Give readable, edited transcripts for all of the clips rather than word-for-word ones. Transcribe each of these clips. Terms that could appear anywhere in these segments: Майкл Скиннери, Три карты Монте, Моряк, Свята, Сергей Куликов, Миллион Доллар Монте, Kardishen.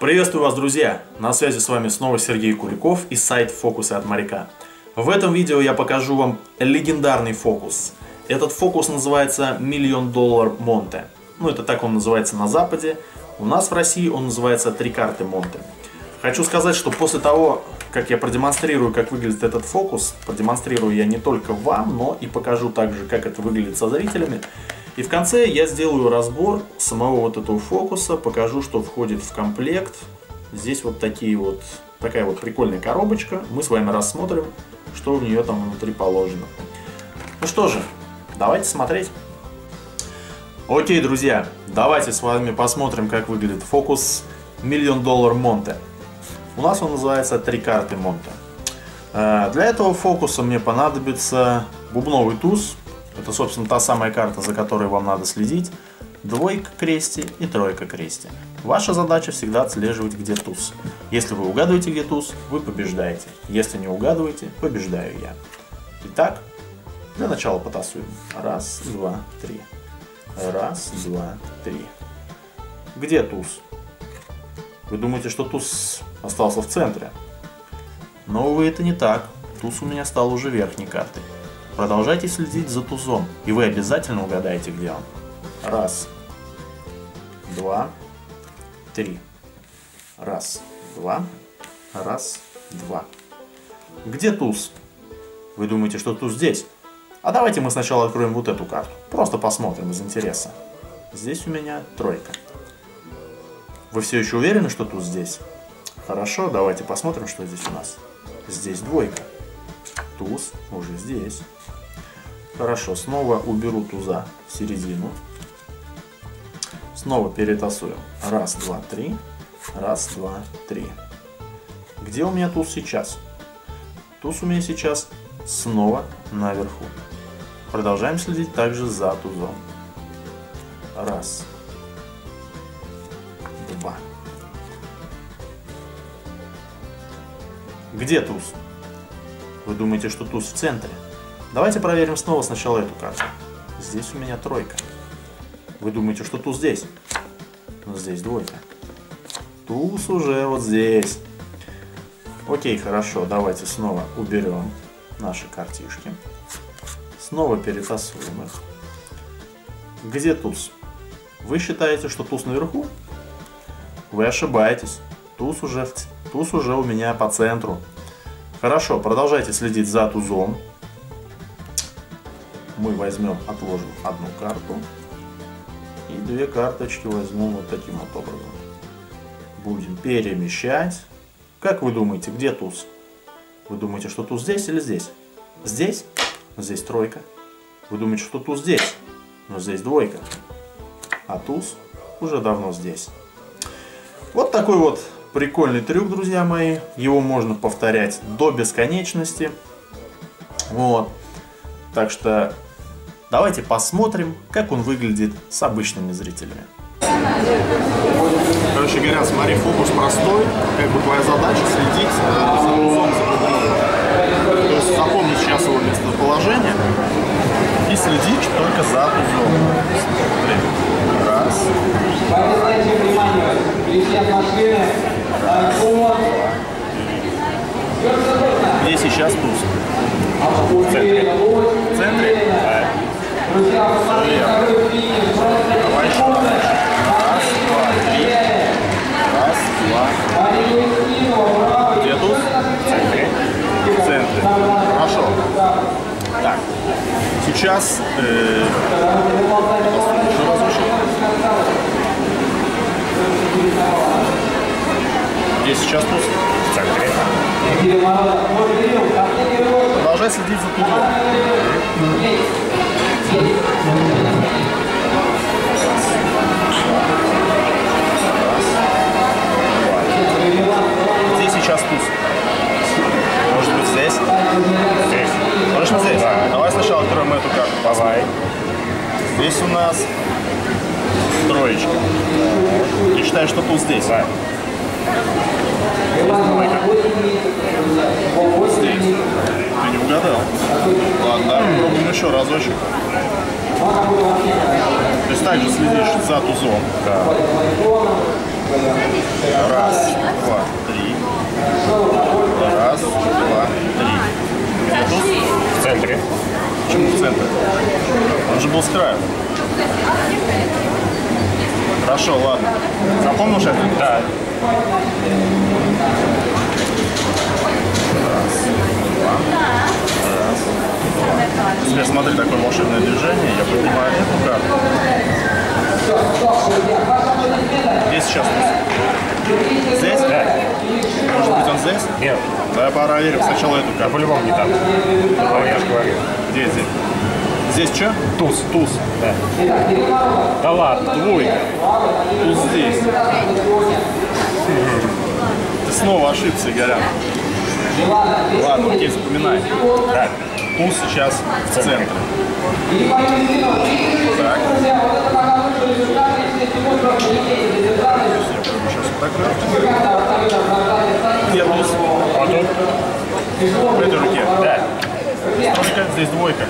Приветствую вас, друзья! На связи с вами снова Сергей Куликов и сайт «Фокусы от моряка». В этом видео я покажу вам легендарный фокус. Этот фокус называется «Миллион Доллар Монте». Ну, это так он называется на Западе. У нас в России он называется «Три карты Монте». Хочу сказать, что после того, как я продемонстрирую, как выглядит этот фокус, продемонстрирую я не только вам, но и покажу также, как это выглядит со зрителями. И в конце я сделаю разбор самого вот этого фокуса, покажу, что входит в комплект. Здесь вот такая вот прикольная коробочка. Мы с вами рассмотрим, что в нее там внутри положено. Ну что же, давайте смотреть. Окей, друзья, давайте с вами посмотрим, как выглядит фокус «Миллион Доллар Монте». У нас он называется «Три карты Монте». Для этого фокуса мне понадобится бубновый туз. Это, собственно, та самая карта, за которой вам надо следить. Двойка крести и тройка крести. Ваша задача всегда отслеживать, где туз. Если вы угадываете, где туз, вы побеждаете. Если не угадываете, побеждаю я. Итак, для начала потасуем. Раз, два, три. Раз, два, три. Где туз? Вы думаете, что туз остался в центре? Но, увы, это не так. Туз у меня стал уже верхней картой. Продолжайте следить за тузом, и вы обязательно угадаете, где он. Раз, два, три. Раз, два, раз, два. Где туз? Вы думаете, что туз здесь? А давайте мы сначала откроем вот эту карту. Просто посмотрим из интереса. Здесь у меня тройка. Вы все еще уверены, что туз здесь? Хорошо, давайте посмотрим, что здесь у нас. Здесь двойка. Туз уже здесь. Хорошо, снова уберу туза в середину. Снова перетасуем. Раз, два, три. Раз, два, три. Где у меня туз сейчас? Туз у меня сейчас снова наверху. Продолжаем следить также за тузом. Раз. Два. Где туз? Вы думаете, что туз в центре? Давайте проверим снова сначала эту карту. Здесь у меня тройка. Вы думаете, что туз здесь? Но здесь двойка. Туз уже вот здесь. Окей, хорошо. Давайте снова уберем наши картишки. Снова перетасуем их. Где туз? Вы считаете, что туз наверху? Вы ошибаетесь. Туз уже у меня по центру. Хорошо, продолжайте следить за тузом. Мы отложим одну карту. И две карточки возьмем вот таким вот образом. Будем перемещать. Как вы думаете, где туз? Вы думаете, что туз здесь или здесь? Здесь? Здесь тройка. Вы думаете, что туз здесь? Но здесь двойка. А туз уже давно здесь. Вот такой вот прикольный трюк, друзья мои. Его можно повторять до бесконечности. Вот. Так что давайте посмотрим, как он выглядит с обычными зрителями. Короче говоря, смотри, фокус простой. Как бы твоя задача следить за тузом. То есть запомнить сейчас его местоположение и следить только за тузом. Раз. Обращайте внимание, летят машины. Где сейчас туз? В центре. В центре? Да. Давай еще раз. Раз, два, три. Раз, два, три. Где туз? В центре. В центре. Хорошо. Так. Сейчас... Сейчас туз в центре. Продолжай следить за тузом. Здесь сейчас туз. Может быть здесь? Здесь. Может быть здесь? Да. Давай сначала откроем эту карту. Давай. Здесь у нас троечка. Ты считаешь, что туз здесь? Да. Вот здесь. Ты не угадал? Ладно, пробуем еще разочек. То есть также следишь за тузом. Да. Раз, два, три. Раз, два, три. В центре. Почему в центре? Он же был с краю. Хорошо, ладно. Запомнил уже? Да. Теперь смотри, такое волшебное движение. Я поднимаю эту карту. Здесь сейчас. Здесь? Да. Может быть, он здесь? Нет. Да, проверим сначала эту карту. По-любому не так. Но я же говорил. Где здесь? Здесь что? Туз. Туз. Да. Да ладно. Двойка. Туз здесь. Ты снова ошибся, Игоря. Ладно, окей, вспоминай. Да. Туз сейчас в центре. Так. Сейчас вот так. Где туз? Потом. В этой руке. Да. Строчка, здесь двойка.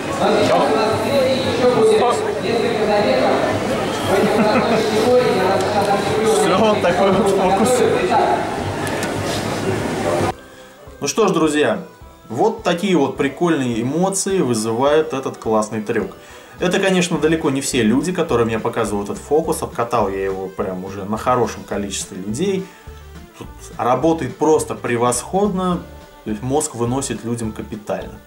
Все, вот такой вот фокус. Ну что ж, друзья, вот такие вот прикольные эмоции вызывает этот классный трюк. Это, конечно, далеко не все люди, которые мне показывают этот фокус. Обкатал я его прям уже на хорошем количестве людей. Тут работает просто превосходно. То есть мозг выносит людям капитально.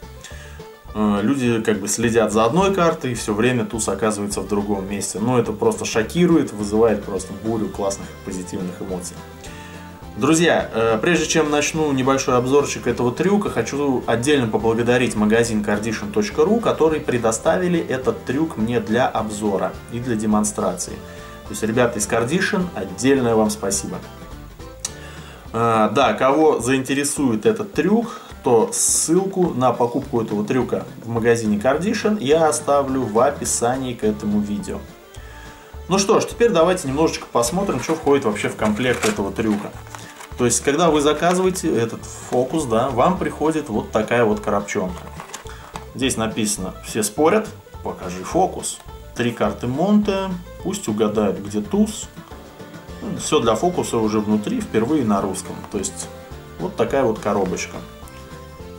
Люди как бы следят за одной картой, и все время туз оказывается в другом месте. Но это просто шокирует, вызывает просто бурю классных позитивных эмоций. Друзья, прежде чем начну небольшой обзорчик этого трюка, хочу отдельно поблагодарить магазин kardishen.ru, который предоставили этот трюк мне для обзора и для демонстрации. То есть, ребята из Kardishen, отдельное вам спасибо. Да, кого заинтересует этот трюк, то ссылку на покупку этого трюка в магазине Kardishen я оставлю в описании к этому видео. Ну что ж, теперь давайте немножечко посмотрим, что входит вообще в комплект этого трюка. То есть, когда вы заказываете этот фокус, да, вам приходит вот такая вот коробчонка. Здесь написано: все спорят, покажи фокус. Три карты Монте, пусть угадают, где туз. Все для фокуса уже внутри, впервые на русском. То есть, вот такая вот коробочка.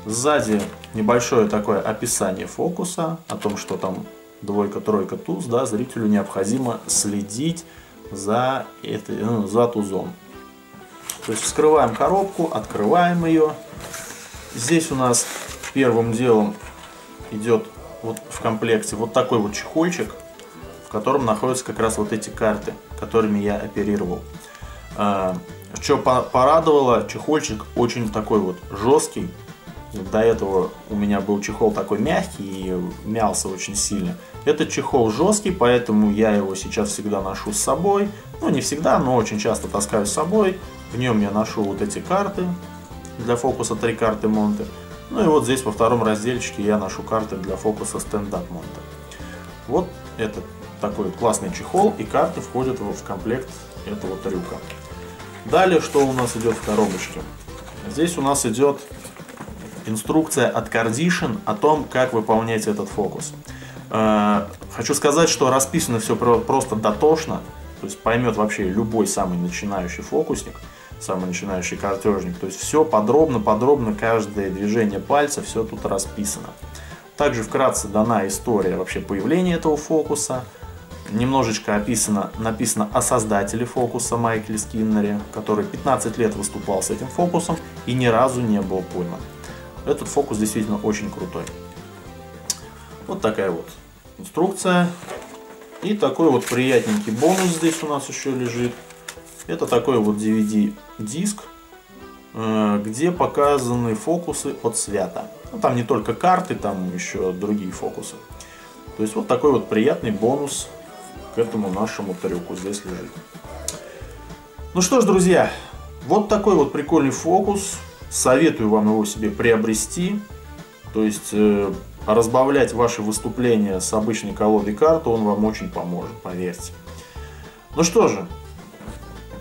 Сзади небольшое такое описание фокуса, о том, что там двойка, тройка, туз, да, зрителю необходимо следить за, за тузом. То есть вскрываем коробку, открываем ее. Здесь у нас первым делом идет вот в комплекте вот такой вот чехольчик, в котором находятся как раз вот эти карты, которыми я оперировал. Что порадовало, чехольчик очень такой вот жесткий. До этого у меня был чехол такой мягкий и мялся очень сильно. Этот чехол жесткий, поэтому я его сейчас всегда ношу с собой. Ну, не всегда, но очень часто таскаю с собой. В нем я ношу вот эти карты для фокуса «Три карты Монте». Ну и вот здесь во втором разделчике я ношу карты для фокуса «Стендап Монте». Вот это такой классный чехол, и карты входят в комплект этого трюка. Далее, что у нас идет в коробочке? Здесь у нас идет инструкция от Kardishen о том, как выполнять этот фокус. Хочу сказать, что расписано все просто дотошно, то есть поймет вообще любой самый начинающий фокусник, самый начинающий картежник. То есть все подробно, каждое движение пальца, все тут расписано. Также вкратце дана история вообще появления этого фокуса. Немножечко написано о создателе фокуса Майкле Скиннери, который 15 лет выступал с этим фокусом и ни разу не был пойман. Этот фокус действительно очень крутой. Вот такая вот инструкция. И такой вот приятненький бонус здесь у нас еще лежит. Это такой вот DVD-диск, где показаны фокусы от Свята. Ну, там не только карты, там еще другие фокусы. То есть вот такой вот приятный бонус к этому нашему трюку здесь лежит. Ну что ж, друзья, вот такой вот прикольный фокус. Советую вам его себе приобрести, то есть разбавлять ваши выступления с обычной колодой карт, он вам очень поможет, поверьте. Ну что же,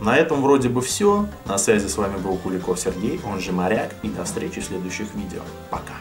на этом вроде бы все. На связи с вами был Куликов Сергей, он же Моряк, и до встречи в следующих видео. Пока!